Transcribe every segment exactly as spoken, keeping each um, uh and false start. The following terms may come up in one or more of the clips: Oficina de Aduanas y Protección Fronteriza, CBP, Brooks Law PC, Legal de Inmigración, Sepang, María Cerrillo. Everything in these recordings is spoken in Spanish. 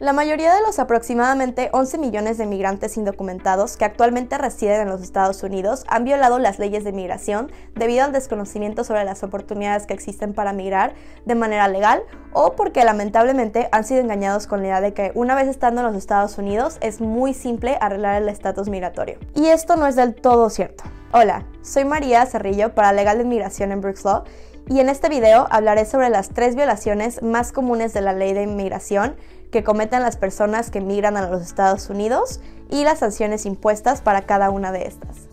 La mayoría de los aproximadamente once millones de migrantes indocumentados que actualmente residen en los Estados Unidos han violado las leyes de migración debido al desconocimiento sobre las oportunidades que existen para migrar de manera legal o porque lamentablemente han sido engañados con la idea de que una vez estando en los Estados Unidos es muy simple arreglar el estatus migratorio. Y esto no es del todo cierto. Hola, soy María Cerrillo para Legal de Inmigración en Brooks Law y en este video hablaré sobre las tres violaciones más comunes de la ley de inmigración que cometen las personas que migran a los Estados Unidos y las sanciones impuestas para cada una de estas.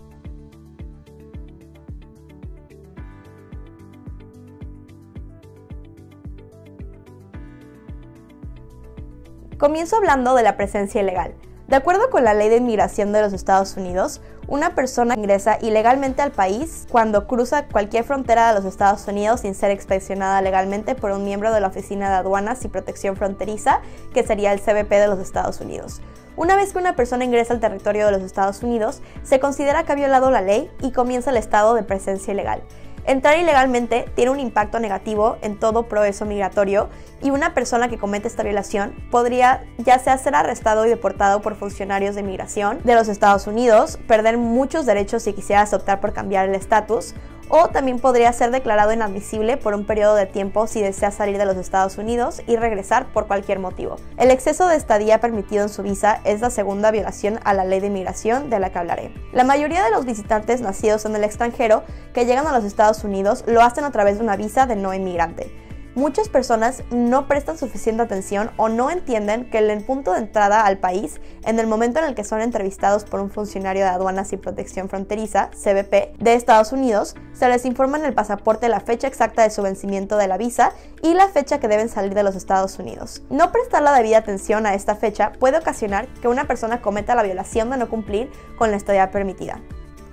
Comienzo hablando de la presencia ilegal. De acuerdo con la Ley de Inmigración de los Estados Unidos, una persona ingresa ilegalmente al país cuando cruza cualquier frontera de los Estados Unidos sin ser inspeccionada legalmente por un miembro de la Oficina de Aduanas y Protección Fronteriza, que sería el C B P de los Estados Unidos. Una vez que una persona ingresa al territorio de los Estados Unidos, se considera que ha violado la ley y comienza el estado de presencia ilegal. Entrar ilegalmente tiene un impacto negativo en todo proceso migratorio y una persona que comete esta violación podría ya sea ser arrestado y deportado por funcionarios de migración de los Estados Unidos, perder muchos derechos si quisiera optar por cambiar el estatus, o también podría ser declarado inadmisible por un periodo de tiempo si desea salir de los Estados Unidos y regresar por cualquier motivo. El exceso de estadía permitido en su visa es la segunda violación a la ley de inmigración de la que hablaré. La mayoría de los visitantes nacidos en el extranjero que llegan a los Estados Unidos lo hacen a través de una visa de no inmigrante. Muchas personas no prestan suficiente atención o no entienden que el punto de entrada al país, en el momento en el que son entrevistados por un funcionario de Aduanas y Protección Fronteriza, C B P, de Estados Unidos, se les informa en el pasaporte la fecha exacta de su vencimiento de la visa y la fecha que deben salir de los Estados Unidos. No prestar la debida atención a esta fecha puede ocasionar que una persona cometa la violación de no cumplir con la estadía permitida.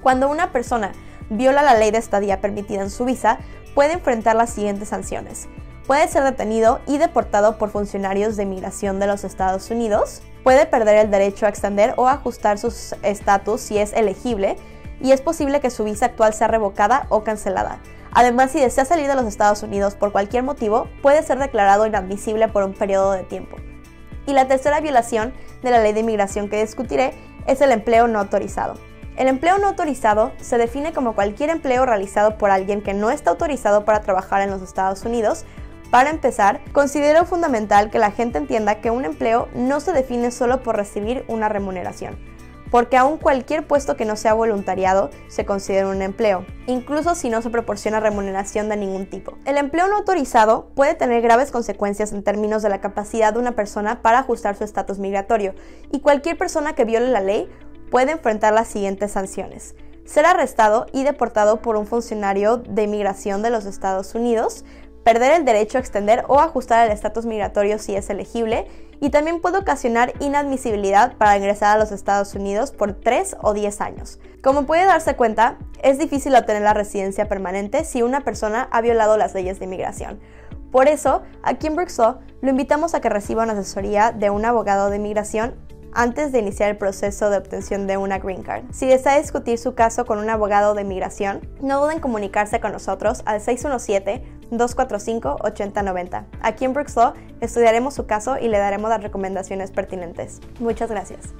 Cuando una persona viola la ley de estadía permitida en su visa, puede enfrentar las siguientes sanciones. Puede ser detenido y deportado por funcionarios de migración de los Estados Unidos, puede perder el derecho a extender o ajustar su estatus si es elegible, y es posible que su visa actual sea revocada o cancelada. Además, si desea salir de los Estados Unidos por cualquier motivo, puede ser declarado inadmisible por un periodo de tiempo. Y la tercera violación de la ley de inmigración que discutiré es el empleo no autorizado. El empleo no autorizado se define como cualquier empleo realizado por alguien que no está autorizado para trabajar en los Estados Unidos. Para empezar, considero fundamental que la gente entienda que un empleo no se define solo por recibir una remuneración, porque aún cualquier puesto que no sea voluntariado se considera un empleo, incluso si no se proporciona remuneración de ningún tipo. El empleo no autorizado puede tener graves consecuencias en términos de la capacidad de una persona para ajustar su estatus migratorio, y cualquier persona que viole la ley puede enfrentar las siguientes sanciones. Ser arrestado y deportado por un funcionario de migración de los Estados Unidos, perder el derecho a extender o ajustar el estatus migratorio si es elegible, y también puede ocasionar inadmisibilidad para ingresar a los Estados Unidos por tres o diez años. Como puede darse cuenta, es difícil obtener la residencia permanente si una persona ha violado las leyes de inmigración. Por eso, aquí en Brooks Law lo invitamos a que reciba una asesoría de un abogado de inmigración antes de iniciar el proceso de obtención de una green card. Si desea discutir su caso con un abogado de inmigración, no duden en comunicarse con nosotros al seis uno siete, dos cuatro cinco, ocho cero nueve cero. Aquí en Brooks Law estudiaremos su caso y le daremos las recomendaciones pertinentes. Muchas gracias.